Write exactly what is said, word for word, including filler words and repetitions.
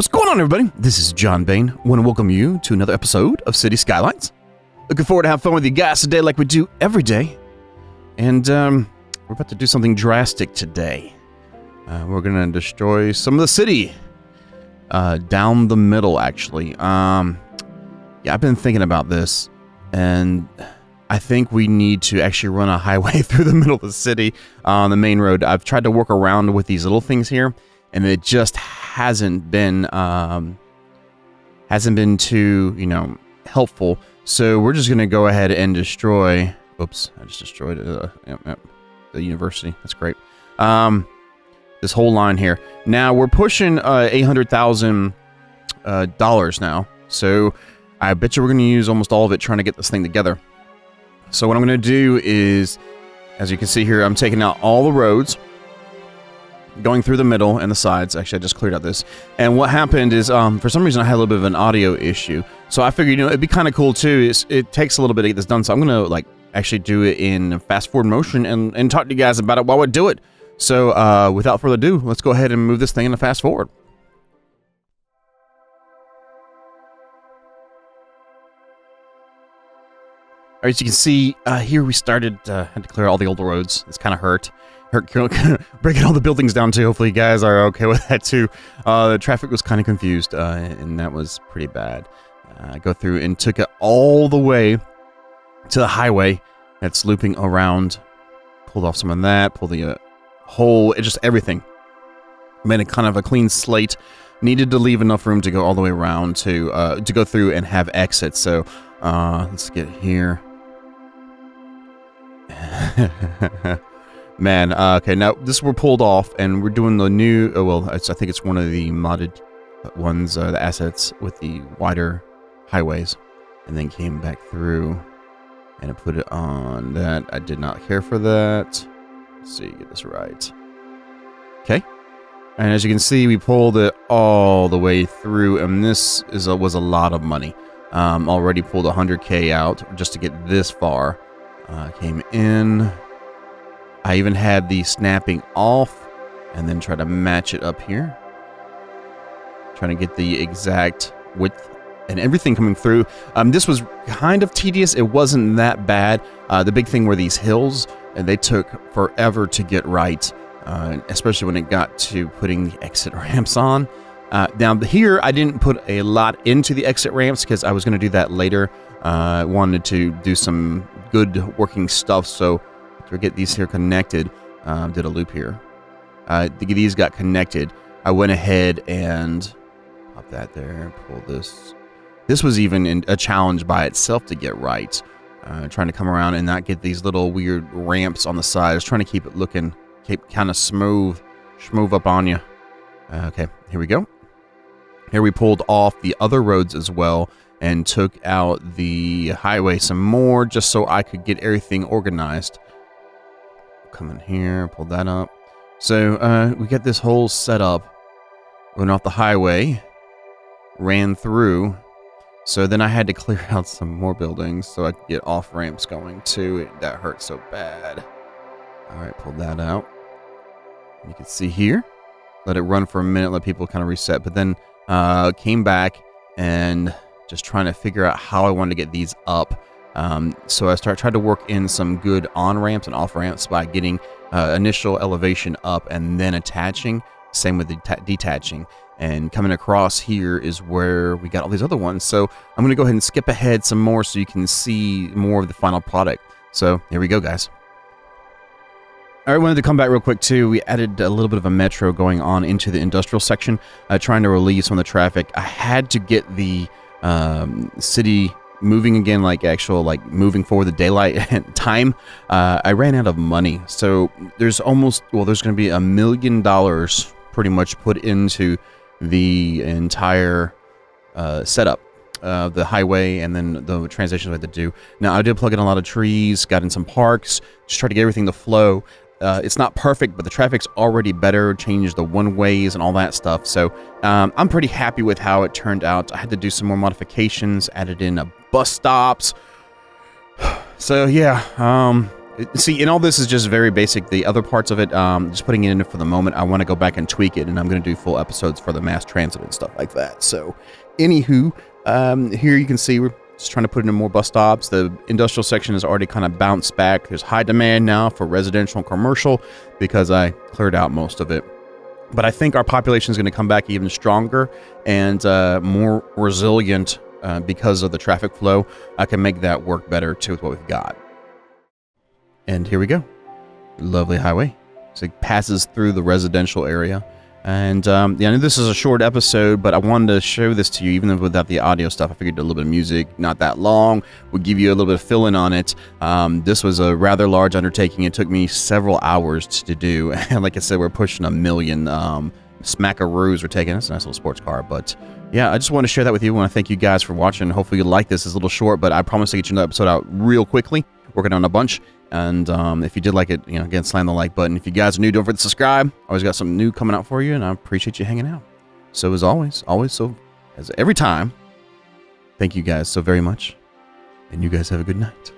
What's going on, everybody? This is John Bain. I want to welcome you to another episode of City Skylines. Looking forward to having fun with you guys today like we do every day. And um, we're about to do something drastic today. Uh, we're going to destroy some of the city. Uh, down the middle, actually. Um, yeah, I've been thinking about this. And I think we need to actually run a highway through the middle of the city on the main road. I've tried to work around with these little things here, and it just hasn't been um, hasn't been too, you know, helpful. So we're just gonna go ahead and destroy. Oops, I just destroyed uh, yep, yep, the university. That's great. Um, this whole line here. Now we're pushing uh, eight hundred thousand uh, dollars now. So I bet you we're gonna use almost all of it trying to get this thing together. So what I'm going to do is, as you can see here, I'm taking out all the roads, going through the middle and the sides. Actually, I just cleared out this. And what happened is, um, for some reason, I had a little bit of an audio issue. So I figured, you know, it'd be kind of cool, too. It's, it takes a little bit to get this done. So I'm going to, like, actually do it in fast-forward motion and, and talk to you guys about it while I do it. So uh, without further ado, let's go ahead and move this thing into fast-forward. All right, as you can see, uh, here we started, uh, had to clear all the old roads. It's kind of hurt. Hurt breaking all the buildings down, too. Hopefully you guys are okay with that, too. Uh, the traffic was kind of confused, uh, and that was pretty bad. Uh, I go through and took it all the way to the highway that's looping around. Pulled off some of that, pulled the uh, whole, just everything. Made a kind of a clean slate. Needed to leave enough room to go all the way around to, uh, to go through and have exits. So uh, let's get here. Man, uh, okay, now this we're pulled off and we're doing the new, oh, well, it's, I think it's one of the modded ones, uh, the assets with the wider highways, and then came back through and I put it on that. I did not care for that. Let's see, get this right. Okay, and as you can see, we pulled it all the way through, and this is a, was a lot of money. Um, already pulled one hundred K out just to get this far. Uh, came in. I even had the snapping off and then try to match it up here. Trying to get the exact width and everything coming through. Um, this was kind of tedious. It wasn't that bad. Uh, the big thing were these hills, and they took forever to get right, uh, especially when it got to putting the exit ramps on. Uh, down here, I didn't put a lot into the exit ramps because I was going to do that later. I uh, wanted to do some good working stuff, so to get these here connected, uh, did a loop here. Uh, to get these got connected, I went ahead and pop that there, pull this. This was even in a challenge by itself to get right. Uh, trying to come around and not get these little weird ramps on the side. I was trying to keep it looking, keep kind of smooth, schmoove up on you. Uh, okay, here we go. Here we pulled off the other roads as well and took out the highway some more just so I could get everything organized. Come in here, pull that up. So uh, we got this whole setup. Went off the highway, ran through. So then I had to clear out some more buildings so I could get off ramps going too. It, that hurt so bad. All right, pull that out. You can see here. Let it run for a minute, let people kind of reset, but then uh, came back and just trying to figure out how I wanted to get these up. Um, so I start, tried to work in some good on-ramps and off-ramps by getting uh, initial elevation up and then attaching. Same with det detaching. And coming across here is where we got all these other ones. So I'm going to go ahead and skip ahead some more so you can see more of the final product. So here we go, guys. I wanted to come back real quick too. We added a little bit of a metro going on into the industrial section, uh, trying to relieve some of the traffic. I had to get the um, city moving again, like actual, like moving forward the daylight time. Uh, I ran out of money, so there's almost well, there's going to be a million dollars pretty much put into the entire uh, setup. Uh, the highway and then the transitions I had to do. Now I did plug in a lot of trees, got in some parks, just try to get everything to flow. Uh, it's not perfect, but the traffic's already better, changed the one-ways and all that stuff. So um, I'm pretty happy with how it turned out. I had to do some more modifications, added in a bus stops. So yeah, um, See, and all this is just very basic. The other parts of it, um, just putting it in for the moment, I want to go back and tweak it, and I'm going to do full episodes for the mass transit and stuff like that. So, anywho, um, here you can see we're just trying to put in more bus stops. The industrial section has already kind of bounced back. There's high demand now for residential and commercial because I cleared out most of it. But I think our population is going to come back even stronger and uh, more resilient uh, because of the traffic flow. I can make that work better, too, with what we've got. And here we go. Lovely highway. So it passes through the residential area. And um, yeah, I know this is a short episode, but I wanted to show this to you, even without the audio stuff. I figured a little bit of music, not that long, would give you a little bit of fill-in on it. Um, this was a rather large undertaking. It took me several hours to do. And like I said, we're pushing a million um, smackaroos we're taking. That's a nice little sports car. But yeah, I just want to share that with you. I want to thank you guys for watching. Hopefully you like this. It's a little short, but I promise to get you another episode out real quickly. Working on a bunch. And um, if you did like it, you know, again, slam the like button. If you guys are new, don't forget to subscribe. Always got something new coming out for you, and I appreciate you hanging out. So as always, always, so as every time, thank you guys so very much, and you guys have a good night.